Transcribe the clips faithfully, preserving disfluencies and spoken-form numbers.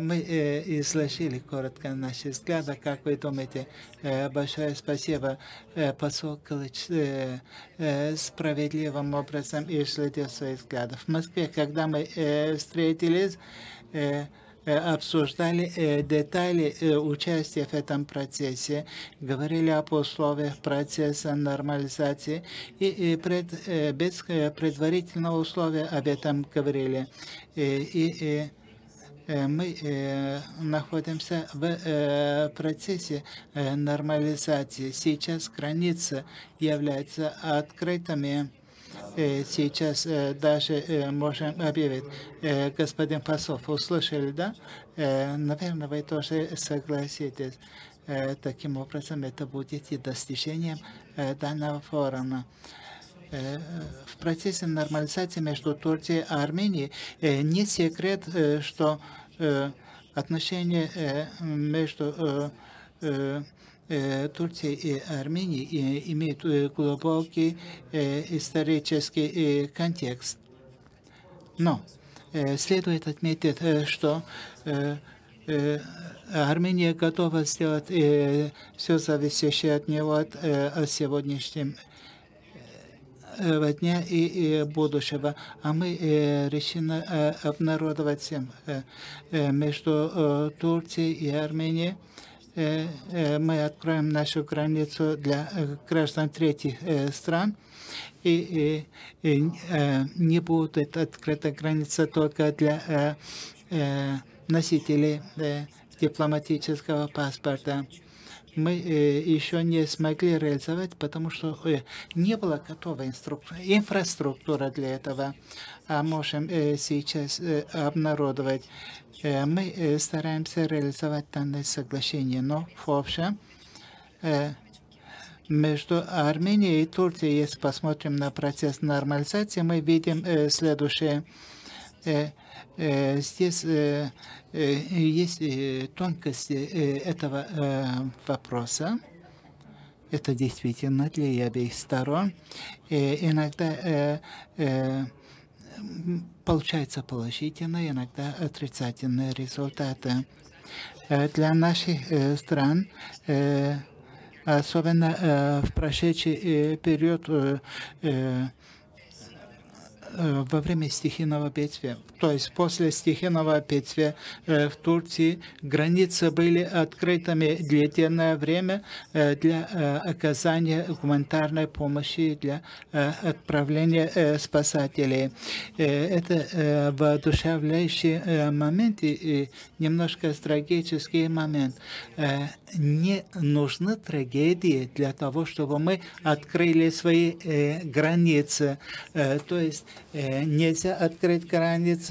Мы изложили коротко наши взгляды, как вы думаете. Большое спасибо, посол Клыч, справедливым образом изложил своих взглядов. В Москве, когда мы встретились, обсуждали детали участия в этом процессе, говорили об условиях процесса нормализации и пред, без предварительного условия об этом говорили. И, и, и мы находимся в процессе нормализации. Сейчас границы являются открытыми. Сейчас даже можем объявить, господин посол, услышали, да? Наверное, вы тоже согласитесь. Таким образом, это будет и достижением данного форума. В процессе нормализации между Турцией и Арменией не секрет, что отношения между Турции и Армении имеют глубокий исторический контекст. Но следует отметить, что Армения готова сделать все зависящее от него от сегодняшнего дня и будущего. А мы решили обнародовать всем между Турцией и Арменией. Мы откроем нашу границу для граждан третьих стран, и, и, и не будет открыта граница только для носителей дипломатического паспорта. Мы еще не смогли реализовать, потому что не была готова инфраструктура для этого. А можем сейчас обнародовать. Мы стараемся реализовать данное соглашение, но в общем между Арменией и Турцией, если посмотрим на процесс нормализации, мы видим следующее. Здесь есть тонкости этого вопроса. Это действительно для обеих сторон. Иногда получаются положительные, иногда отрицательные результаты. Для наших стран, особенно в прошедший период, во время стихийного бедствия, то есть после стихийного бедствия в Турции, границы были открытыми длительное время для оказания гуманитарной помощи, для отправления спасателей. Это воодушевляющий момент и немножко трагический момент. Не нужны трагедии для того, чтобы мы открыли свои границы. То есть нельзя открыть границы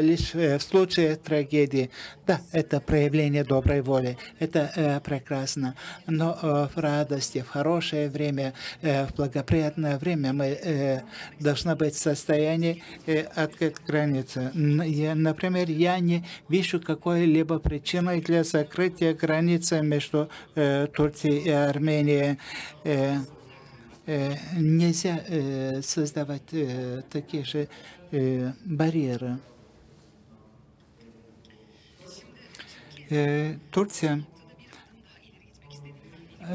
лишь в случае трагедии. Да, это проявление доброй воли, это прекрасно. Но в радости, в хорошее время, в благоприятное время мы должны быть в состоянии открыть границы. Например, я не вижу какой-либо причины для закрытия границы между Турцией и Арменией. Нельзя создавать такие же барьеры. Турция,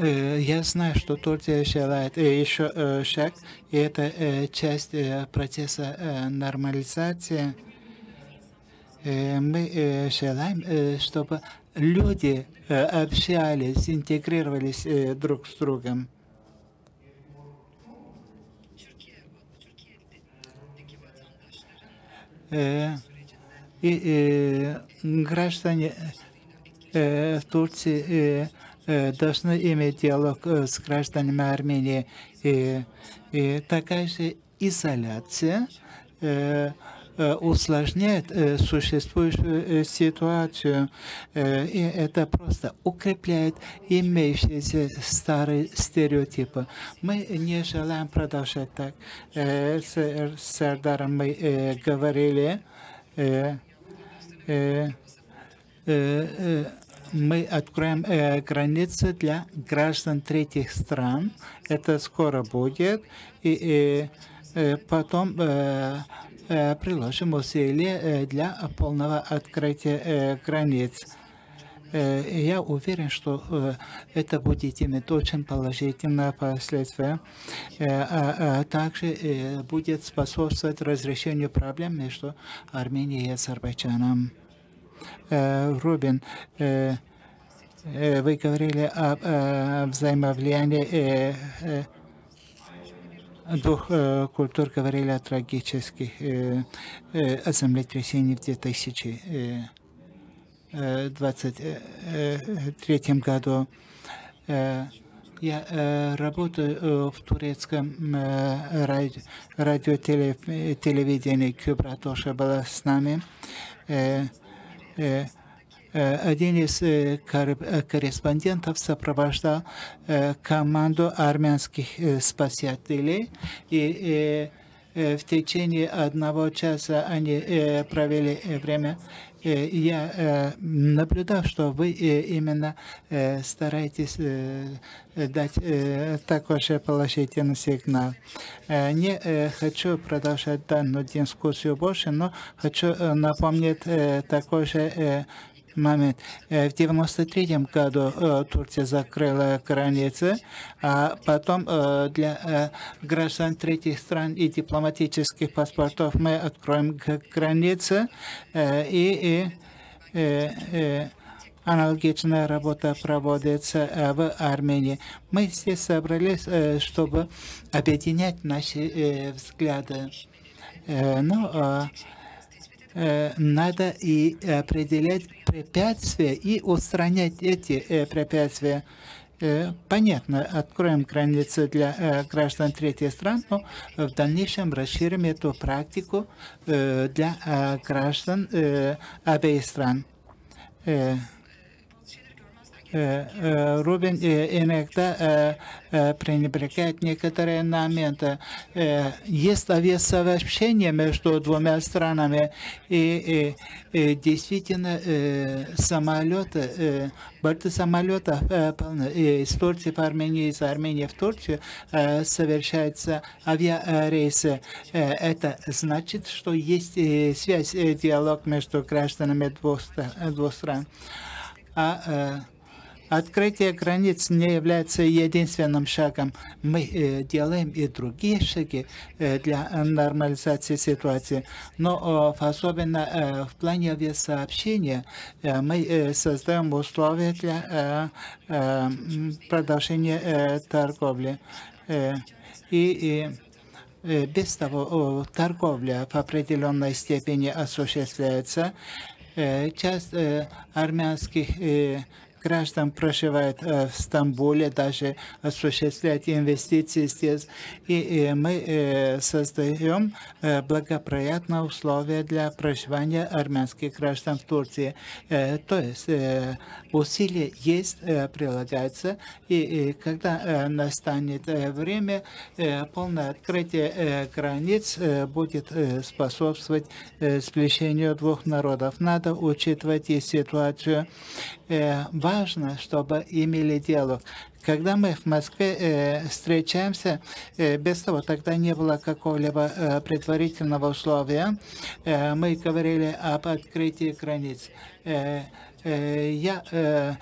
я знаю, что Турция желает еще шаг, и это часть процесса нормализации. Мы желаем, чтобы люди общались, интегрировались друг с другом. И, и граждане Турции должны иметь диалог с гражданами Армении. И, и такая же изоляция усложняет существующую ситуацию, и это просто укрепляет имеющиеся старые стереотипы. Мы не желаем продолжать так. С Сердаром мы говорили, мы откроем границы для граждан третьих стран. Это скоро будет. И потом приложим усилия для полного открытия границ. Я уверен, что это будет иметь очень положительные последствия, а также будет способствовать разрешению проблем между Арменией и Азербайджаном. Рубин, вы говорили о взаимовлиянии двух культур, говорили о трагических землетрясениях в две тысячи двадцать третьем году. Я работаю в турецком радио, радиотелевидении. Кюбра тоже была с нами. Один из корреспондентов сопровождал команду армянских спасателей, и в течение одного часа они провели время. Я наблюдал, что вы именно стараетесь дать такой же положительный сигнал. Не хочу продолжать данную дискуссию больше, но хочу напомнить такой же момент. В девяносто третьем году Турция закрыла границы, а потом для граждан третьих стран и дипломатических паспортов мы откроем границы, и, и, и аналогичная работа проводится в Армении. Мы здесь собрались, чтобы объединять наши взгляды. Но надо и определять препятствия и устранять эти препятствия. Понятно, откроем границы для граждан третьих стран, но в дальнейшем расширим эту практику для граждан обеих стран. Рубин иногда пренебрегает некоторые моменты. Есть авиасообщение между двумя странами, и, и, и действительно самолеты, борты самолетов из Турции в Армению, из Армении в Турцию совершаются авиарейсы. Это значит, что есть связь, диалог между гражданами двух, двух стран. А открытие границ не является единственным шагом. Мы э, делаем и другие шаги э, для нормализации ситуации. Но э, особенно э, в плане авиасообщения э, мы э, создаем условия для э, э, продолжения э, торговли. Э, и, и э, без того, э, торговля в определенной степени осуществляется. Э, часть э, армянских э, граждан проживает в Стамбуле, даже осуществляет инвестиции здесь. И мы создаем благоприятные условия для проживания армянских граждан в Турции. То есть усилия есть, прилагаются. И когда настанет время, полное открытие границ будет способствовать сближению двух народов. Надо учитывать и ситуацию. Важно, чтобы имели диалог. Когда мы в Москве э, встречаемся, э, без того, тогда не было какого-либо э, предварительного условия. Э, мы говорили об открытии границ. Э, э, я э,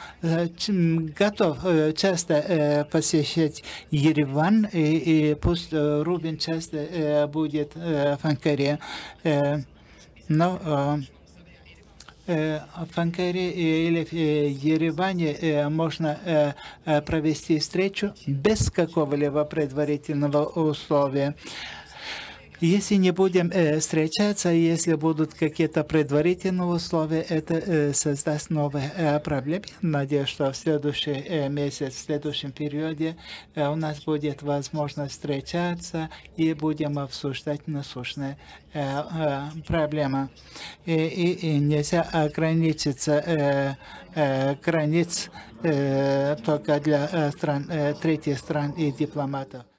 готов часто э, посещать Ереван, и, и пусть Рубин часто э, будет э, в Анкаре. Э, но... Э, В Анкаре или в Ереване можно провести встречу без какого-либо предварительного условия. Если не будем встречаться, если будут какие-то предварительные условия, это создаст новые проблемы. Надеюсь, что в следующий месяц, в следующем периоде у нас будет возможность встречаться и будем обсуждать насущные проблемы. И, и, и нельзя ограничиться границ только для стран, третьих стран и дипломатов.